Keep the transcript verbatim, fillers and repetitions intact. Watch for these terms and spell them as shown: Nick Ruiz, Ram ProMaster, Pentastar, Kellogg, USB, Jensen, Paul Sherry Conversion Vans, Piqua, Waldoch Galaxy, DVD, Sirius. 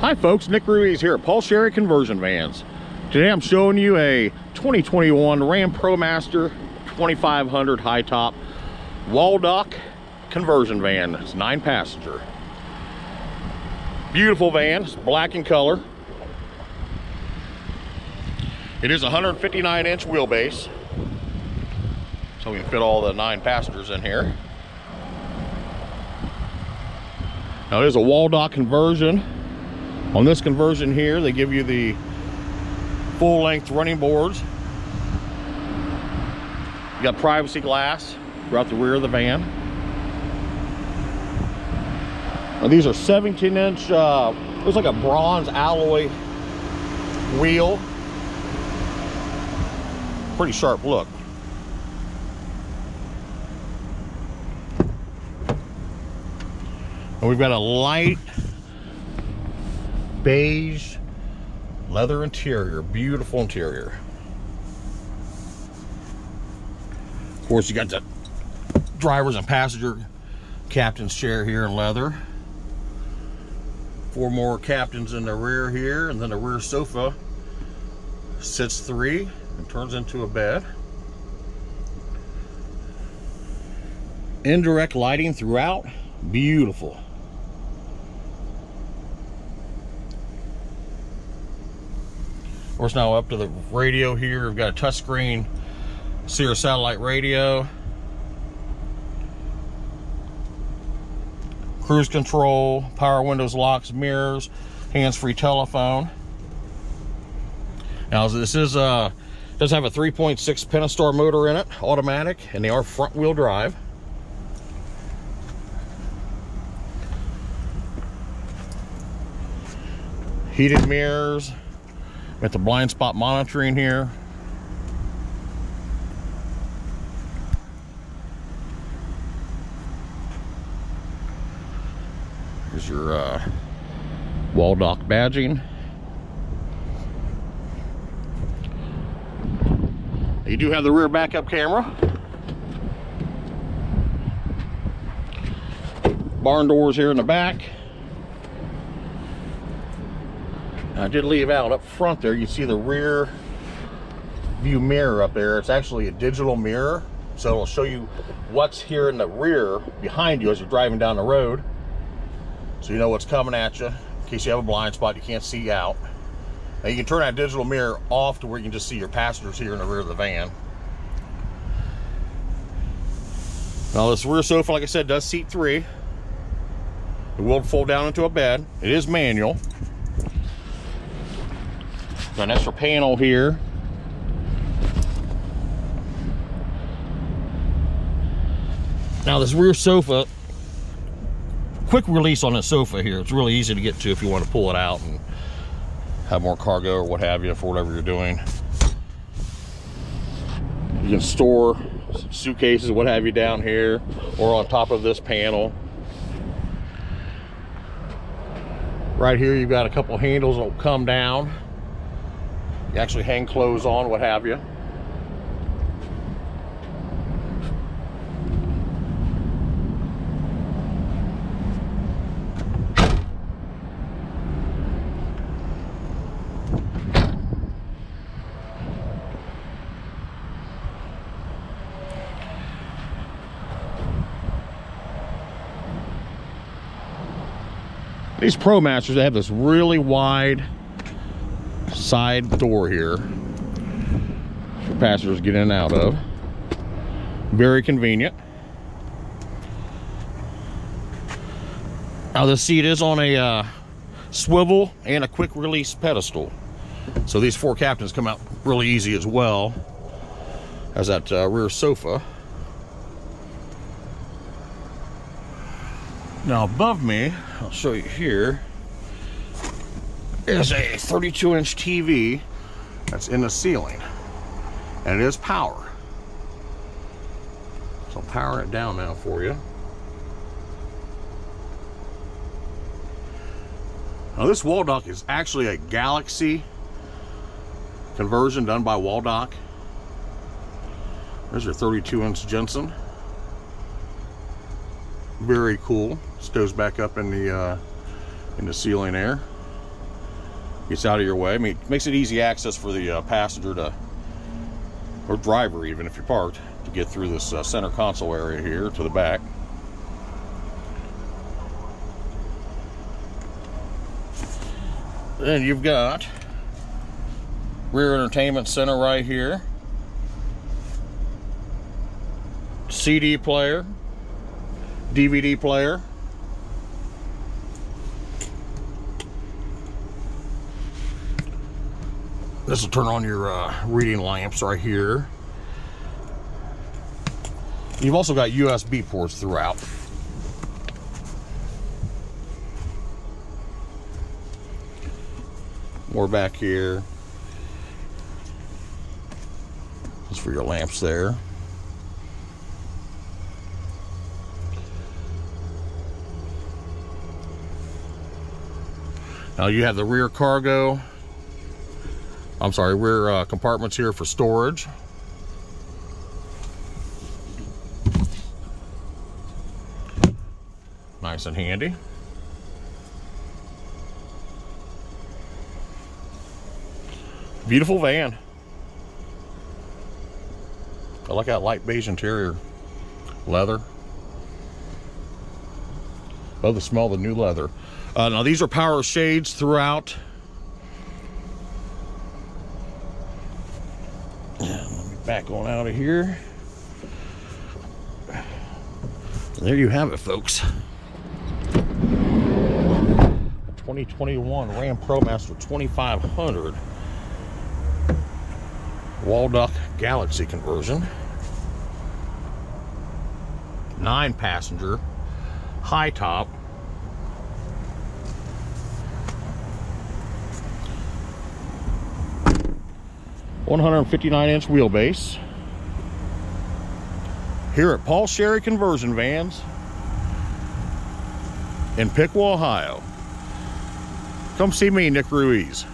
Hi folks, Nick Ruiz here at Paul Sherry Conversion Vans. Today I'm showing you a twenty twenty-one Ram ProMaster twenty-five hundred high top Waldoch conversion van. It's nine passenger. Beautiful van, it's black in color. It is one hundred fifty-nine inch wheelbase, so we can fit all the nine passengers in here. Now it is a Waldoch conversion. On this conversion here, they give you the full length running boards. You got privacy glass throughout the rear of the van. Now these are seventeen inch, uh, it looks like a bronze alloy wheel. Pretty sharp look. And we've got a light beige leather interior, beautiful interior. Of course, you got the driver's and passenger captain's chair here in leather. Four more captains in the rear here, and then the rear sofa sits three and turns into a bed. Indirect lighting throughout, beautiful. Of course, now up to the radio here, we've got a touchscreen Sirius satellite radio, cruise control, power windows, locks, mirrors, hands-free telephone. Now this is uh does have a three point six Pentastar motor in it, automatic, and they are front-wheel drive. Heated mirrors. Got the blind spot monitoring here. Here's your uh, Waldoch badging. You do have the rear backup camera. Barn doors here in the back. I did leave out up front there, you see the rear view mirror up there. It's actually a digital mirror, so it'll show you what's here in the rear behind you as you're driving down the road, so you know what's coming at you in case you have a blind spot you can't see out. Now you can turn that digital mirror off to where you can just see your passengers here in the rear of the van. Now this rear sofa, like I said, does seat three. It will fold down into a bed. It is manual. An extra panel here. Now this rear sofa, quick release on this sofa here. It's really easy to get to if you want to pull it out and have more cargo or what have you for whatever you're doing. You can store suitcases, what have you, down here or on top of this panel. Right here you've got a couple handles that'll come down. You actually hang clothes on, what have you. These ProMasters, they have this really wide side door here for passengers get in and out of. Very convenient. Now the seat is on a uh, swivel and a quick release pedestal, so these four captains come out really easy, as well as that uh, rear sofa. Now above me, I'll show you here, is a thirty-two inch T V that's in the ceiling, and it is power, so I'm powering it down now for you. Now this Waldoch is actually a Galaxy conversion done by Waldoch. There's your thirty-two inch Jensen. Very cool. Stows back up in the uh, in the ceiling there. gets out of your way. I mean, it makes it easy access for the uh, passenger to, or driver even if you're parked, to get through this uh, center console area here to the back. Then you've got rear entertainment center right here, C D player, D V D player, this will turn on your uh, reading lamps right here. You've also got U S B ports throughout. More back here. That's for your lamps there. Now you have the rear cargo. I'm sorry, rear uh, compartments here for storage. Nice and handy. Beautiful van. I like that light beige interior. Leather. Love the smell of the new leather. Uh, now these are power shades throughout. Back on out of here. There you have it, folks. twenty twenty-one Ram ProMaster twenty-five hundred Waldoch Galaxy conversion. Nine passenger, high top. one hundred fifty-nine inch wheelbase. Here at Paul Sherry Conversion Vans in Piqua, Ohio. Come see me, Nick Ruiz.